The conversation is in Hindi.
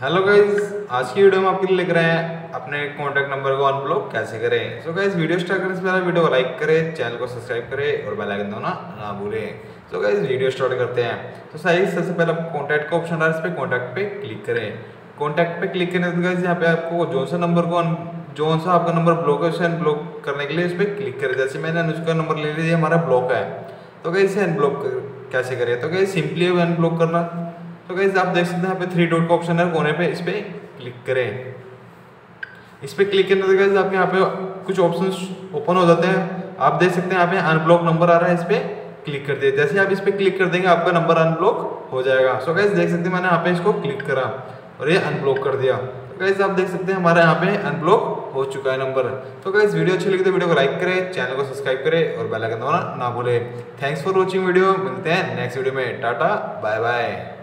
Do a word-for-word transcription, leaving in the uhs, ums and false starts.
हेलो गाइज, आज की वीडियो में आपके लिए लेकर आए हैं अपने कॉन्टैक्ट नंबर को अनब्लॉक कैसे करें। सो गाइज, वीडियो स्टार्ट करने से पहले वीडियो को लाइक करें, चैनल को सब्सक्राइब करें और बेल आइकन दबाना ना भूलें। सो गाइज, वीडियो स्टार्ट करते हैं। तो सही सबसे पहले आप कॉन्टैक्ट का ऑप्शन आ रहा है, इस पर कॉन्टैक्ट पे क्लिक करें। कॉन्टैक्ट पे क्लिक करने से गाइज यहाँ पे आपको जो सा नंबर को जो सा आपका नंबर ब्लॉक है उसे अनब्लॉक करने के लिए इस पर क्लिक करें। जैसे मैंने अनुज का नंबर ले लिया, हमारा ब्लॉक है, तो गाइज इसे अनब्लॉक कैसे करें। तो गाइज सिंपली अनब्लॉक करना, तो गाइज आप देख सकते हैं यहाँ पे थ्री डॉट का ऑप्शन है कोने पे, इस पर क्लिक करें। इस पर क्लिक करने से गाइज आपके यहाँ पे कुछ ऑप्शंस ओपन हो जाते हैं। आप देख सकते हैं यहाँ पे अनब्लॉक नंबर आ रहा है, इस पर क्लिक कर दिए। जैसे आप इस पर क्लिक कर देंगे आपका नंबर अनब्लॉक हो जाएगा। सो गाइज देख सकते हैं मैंने यहाँ पे इसको क्लिक करा और ये अनब्लॉक कर दिया। तो गाइज आप देख सकते हैं हमारा यहाँ पे अनब्लॉक हो चुका है नंबर। तो गाइज वीडियो अच्छी लगी तो वीडियो को लाइक करें, चैनल को सब्सक्राइब करें और बेल आइकन दबाना ना भूलें। थैंक्स फॉर वॉचिंग वीडियो, मिलते हैं नेक्स्ट वीडियो में। Tata, bye bye.